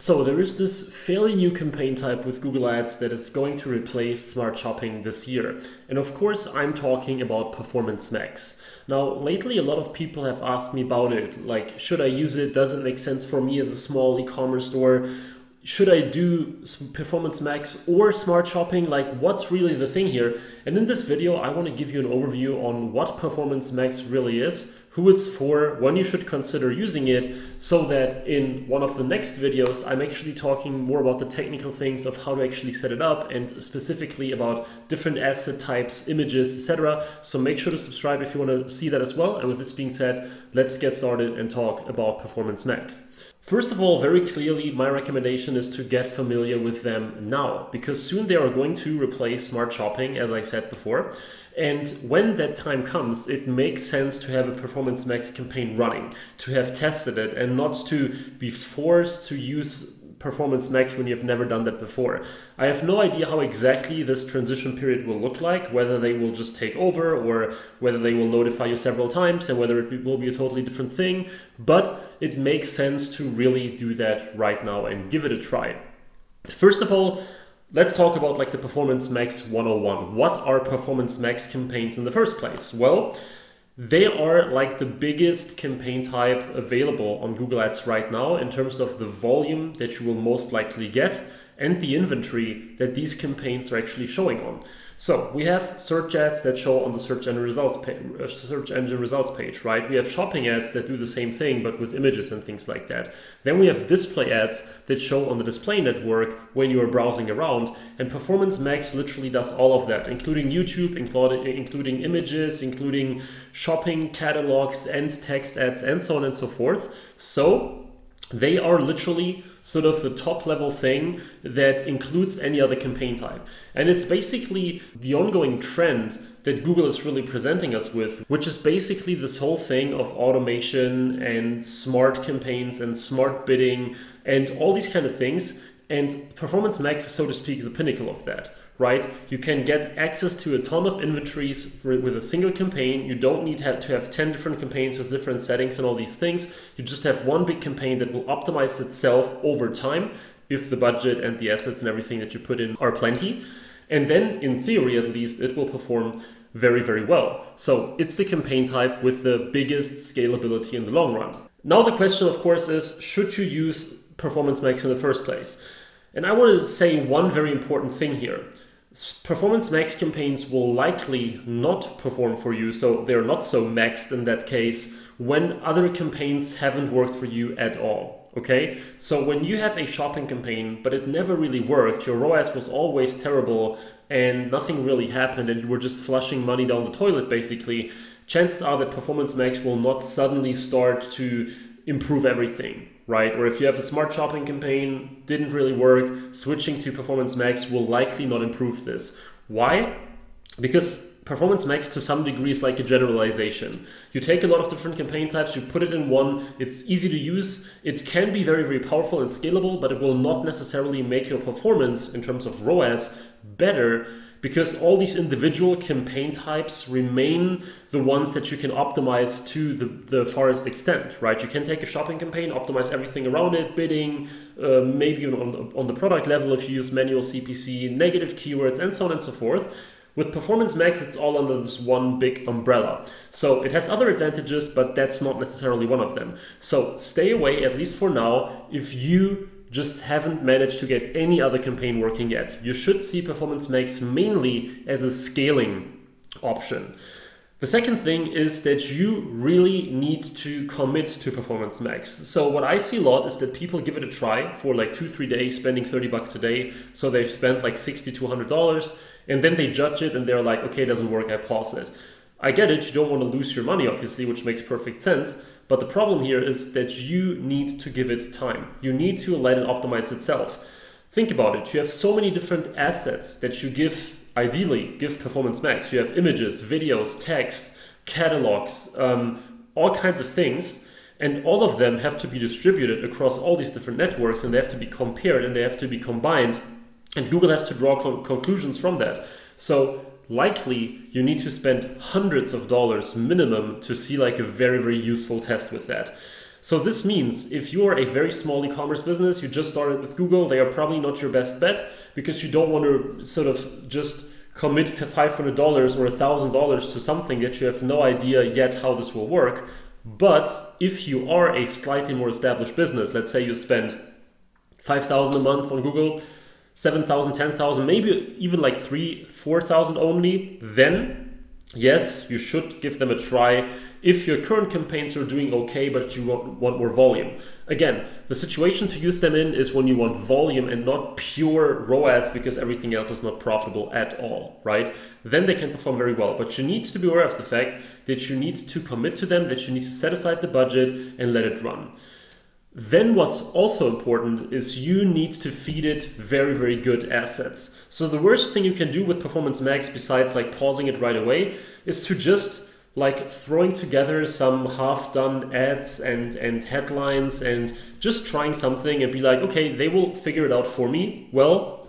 So there is this fairly new campaign type with Google Ads that is going to replace Smart Shopping this year. And of course, I'm talking about Performance Max. Now, lately, a lot of people have asked me about it. Like, should I use it? Does it make sense for me as a small e-commerce store? Should I do Performance Max or Smart Shopping? Like, what's really the thing here? And in this video, I want to give you an overview on what Performance Max really is, who it's for, when you should consider using it, so that in one of the next videos, I'm actually talking more about the technical things of how to actually set it up and specifically about different asset types, images, etc. So make sure to subscribe if you want to see that as well. And with this being said, let's get started and talk about Performance Max. First of all, very clearly, my recommendation is to get familiar with them now, because soon they are going to replace Smart Shopping, as I said before. And when that time comes, it makes sense to have a Performance Max campaign running, to have tested it and not to be forced to use Performance Max when you've never done that before. I have no idea how exactly this transition period will look like, whether they will just take over or whether they will notify you several times and whether it will be a totally different thing, but it makes sense to really do that right now and give it a try. First of all, let's talk about like the Performance Max 101. What are Performance Max campaigns in the first place? Well, they are like the biggest campaign type available on Google Ads right now in terms of the volume that you will most likely get and the inventory that these campaigns are actually showing on. So we have search ads that show on the search engine results page, right? We have shopping ads that do the same thing, but with images and things like that. Then we have display ads that show on the display network when you are browsing around. And Performance Max literally does all of that, including YouTube, including images, including shopping catalogs and text ads and so on and so forth. So they are literally sort of the top level thing that includes any other campaign type. And it's basically the ongoing trend that Google is really presenting us with, which is basically this whole thing of automation and smart campaigns and smart bidding and all these kind of things. And Performance Max is, so to speak, the pinnacle of that, right? You can get access to a ton of inventories with a single campaign. You don't need to have 10 different campaigns with different settings and all these things. You just have one big campaign that will optimize itself over time if the budget and the assets and everything that you put in are plenty. And then, in theory at least, it will perform very, very well. So it's the campaign type with the biggest scalability in the long run. Now the question, of course, is should you use Performance Max in the first place? And I want to say one very important thing here. Performance Max campaigns will likely not perform for you, so they're not so maxed in that case when other campaigns haven't worked for you at all, okay? So when you have a shopping campaign, but it never really worked, your ROAS was always terrible and nothing really happened and you were just flushing money down the toilet basically, chances are that Performance Max will not suddenly start to improve everything, right? Or if you have a Smart Shopping campaign, didn't really work, switching to Performance Max will likely not improve this. Why? Because Performance Max to some degree is like a generalization. You take a lot of different campaign types, you put it in one, it's easy to use, it can be very, very powerful and scalable, but it will not necessarily make your performance in terms of ROAS better, because all these individual campaign types remain the ones that you can optimize to the farthest extent, right? You can take a shopping campaign, optimize everything around it, bidding, maybe even on the product level if you use manual CPC, negative keywords, and so on and so forth. With Performance Max, it's all under this one big umbrella. So it has other advantages, but that's not necessarily one of them. So stay away, at least for now, if you just haven't managed to get any other campaign working yet. You should see Performance Max mainly as a scaling option. The second thing is that you really need to commit to Performance Max. So what I see a lot is that people give it a try for like 2-3 days, spending $30 a day. So they've spent like $60 to $100 and then they judge it and they're like, okay, it doesn't work, I pause it. I get it, you don't want to lose your money obviously, which makes perfect sense. But the problem here is that you need to give it time. You need to let it optimize itself. Think about it. You have so many different assets that you ideally give Performance Max. You have images, videos, text, catalogs, all kinds of things. And all of them have to be distributed across all these different networks and they have to be compared and they have to be combined. And Google has to draw conclusions from that. So likely you need to spend hundreds of dollars minimum to see like a very, very useful test with that. So this means if you are a very small e-commerce business, you just started with Google, they are probably not your best bet, because you don't want to sort of just commit $500 or $1,000 to something that you have no idea yet how this will work. But if you are a slightly more established business, let's say you spend $5,000 a month on Google, $7,000, $10,000, maybe even like $3,000, $4,000 only, then yes, you should give them a try if your current campaigns are doing okay, but you want more volume. Again, the situation to use them in is when you want volume and not pure ROAS, because everything else is not profitable at all, right? Then they can perform very well, but you need to be aware of the fact that you need to commit to them, that you need to set aside the budget and let it run. Then what's also important is you need to feed it very, very good assets. So the worst thing you can do with Performance Max, besides like pausing it right away, is to just like throwing together some half-done ads and headlines and just trying something and be like, okay, they will figure it out for me. Well,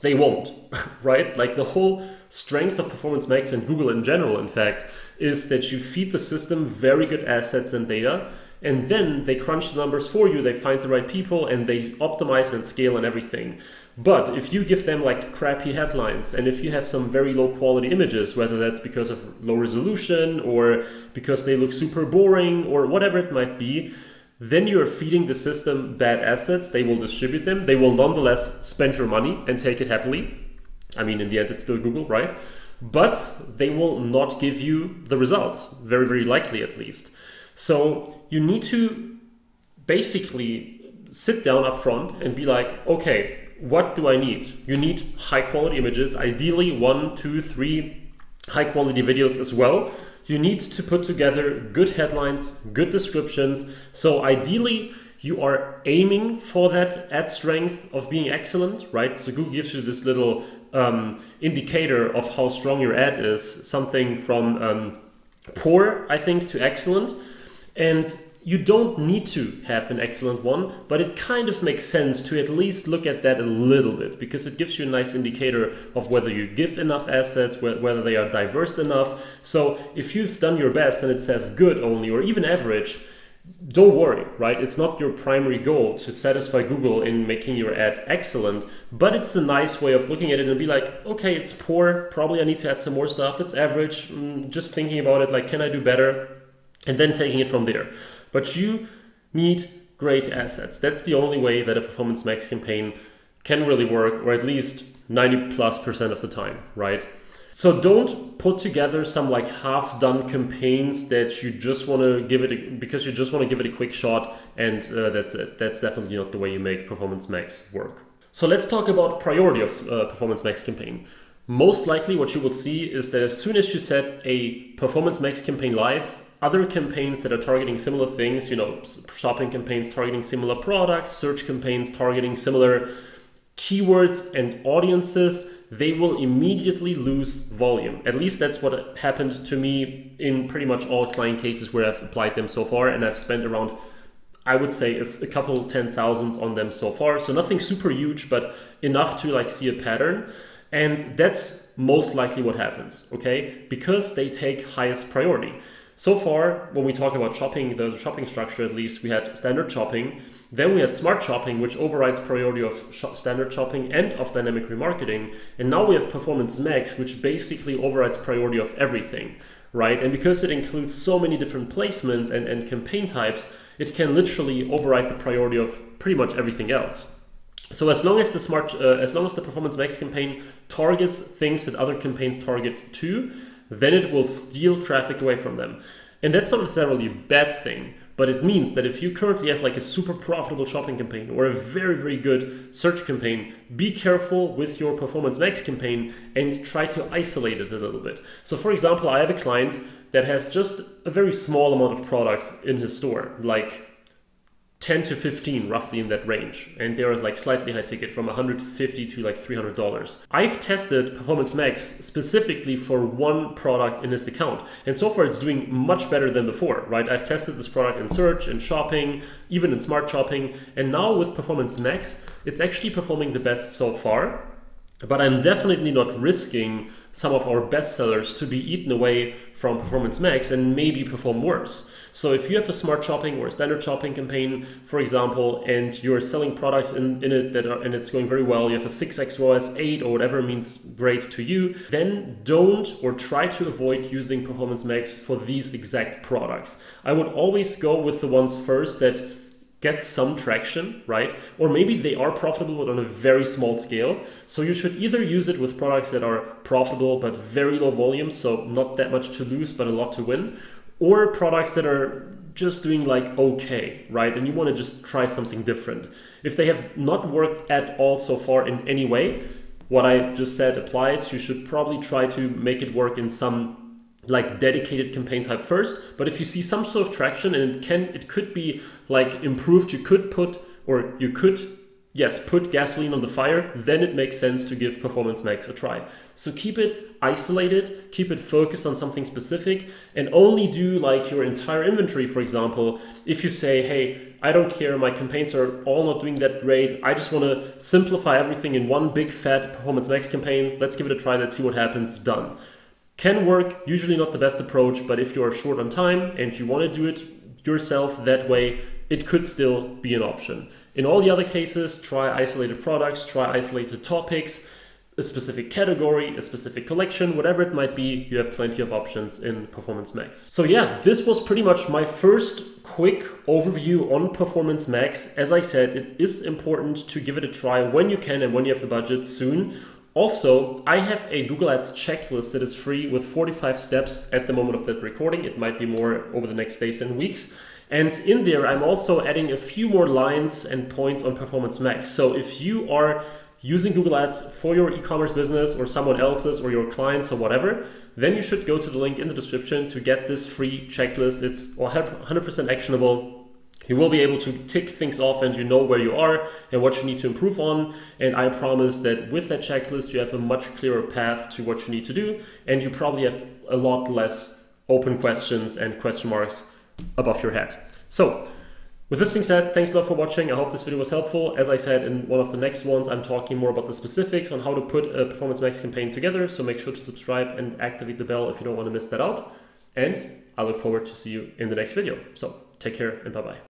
they won't, right? Like the whole strength of Performance Max and Google in general, in fact, is that you feed the system very good assets and data, and then they crunch the numbers for you, they find the right people, and they optimize and scale and everything. But if you give them like crappy headlines, and if you have some very low quality images, whether that's because of low resolution or because they look super boring or whatever it might be, then you're feeding the system bad assets. They will distribute them. They will nonetheless spend your money and take it happily. I mean, in the end, it's still Google, right? But they will not give you the results, very, very likely at least. So you need to basically sit down up front and be like, okay, what do I need? You need high quality images, ideally 1, 2, 3 high quality videos as well. You need to put together good headlines, good descriptions. So ideally you are aiming for that ad strength of being excellent, right? So Google gives you this little indicator of how strong your ad is, something from poor, I think, to excellent. And you don't need to have an excellent one, but it kind of makes sense to at least look at that a little bit, because it gives you a nice indicator of whether you give enough assets, whether they are diverse enough. So if you've done your best and it says good only, or even average, don't worry, right? It's not your primary goal to satisfy Google in making your ad excellent, but it's a nice way of looking at it and be like, okay, it's poor, probably I need to add some more stuff, it's average, just thinking about it, like, can I do better? And then taking it from there. But you need great assets. That's the only way that a Performance Max campaign can really work, or at least 90+% of the time, right? So don't put together some like half-done campaigns that you just want to give it because you just want to give it a quick shot, and that's it. That's definitely not the way you make Performance Max work. So let's talk about priority of Performance Max campaign. Most likely what you will see is that as soon as you set a Performance Max campaign live, other campaigns that are targeting similar things, you know, shopping campaigns targeting similar products, search campaigns targeting similar keywords and audiences, they will immediately lose volume. At least that's what happened to me in pretty much all client cases where I've applied them so far, and I've spent around, I would say, a couple 10,000s on them so far. So nothing super huge, but enough to like see a pattern. And that's most likely what happens, okay? Because they take highest priority. So far, when we talk about shopping, the shopping structure at least, we had standard shopping, then we had smart shopping, which overrides priority of standard shopping and of dynamic remarketing, and now we have Performance Max, which basically overrides priority of everything, right? And because it includes so many different placements and campaign types, it can literally override the priority of pretty much everything else. So as long as the Performance Max campaign targets things that other campaigns target too, then it will steal traffic away from them. And that's not necessarily a bad thing, but it means that if you currently have like a super profitable shopping campaign or a very, very good search campaign, be careful with your Performance Max campaign and try to isolate it a little bit. So for example, I have a client that has just a very small amount of products in his store, like 10 to 15, roughly in that range. And there is like slightly high ticket from $150 to like $300. I've tested Performance Max specifically for one product in this account. And so far it's doing much better than before, right? I've tested this product in search, in shopping, even in smart shopping. And now with Performance Max, it's actually performing the best so far. But I'm definitely not risking some of our best sellers to be eaten away from Performance Max and maybe perform worse. So if you have a Smart Shopping or a standard shopping campaign, for example, and you're selling products in it and it's going very well, you have a 6x ROAS, 8 or whatever means great to you, then don't or try to avoid using Performance Max for these exact products. I would always go with the ones first that get some traction, right? Or maybe they are profitable, but on a very small scale. So you should either use it with products that are profitable, but very low volume, so not that much to lose, but a lot to win, or products that are just doing like okay, right? And you wanna just try something different. If they have not worked at all so far in any way, what I just said applies. You should probably try to make it work in some like dedicated campaign type first, but if you see some sort of traction and it could be like improved, you could put gasoline on the fire, then it makes sense to give Performance Max a try. So keep it isolated, keep it focused on something specific, and only do like your entire inventory, for example, if you say, hey, I don't care, my campaigns are all not doing that great, I just want to simplify everything in one big fat Performance Max campaign, let's give it a try, let's see what happens, done. Can work, usually not the best approach, but if you are short on time and you want to do it yourself that way, it could still be an option. In all the other cases, try isolated products, try isolated topics, a specific category, a specific collection, whatever it might be, you have plenty of options in Performance Max. So yeah, this was pretty much my first quick overview on Performance Max. As I said, it is important to give it a try when you can and when you have the budget soon. Also, I have a Google Ads checklist that is free with 45 steps at the moment of that recording. It might be more over the next days and weeks. And in there, I'm also adding a few more lines and points on Performance Max. So if you are using Google Ads for your e-commerce business or someone else's or your clients or whatever, then you should go to the link in the description to get this free checklist. It's 100% actionable. You will be able to tick things off and you know where you are and what you need to improve on. And I promise that with that checklist, you have a much clearer path to what you need to do. And you probably have a lot less open questions and question marks above your head. So with this being said, thanks a lot for watching. I hope this video was helpful. As I said, in one of the next ones, I'm talking more about the specifics on how to put a Performance Max campaign together. So make sure to subscribe and activate the bell if you don't want to miss that out. And I look forward to see you in the next video. So take care and bye-bye.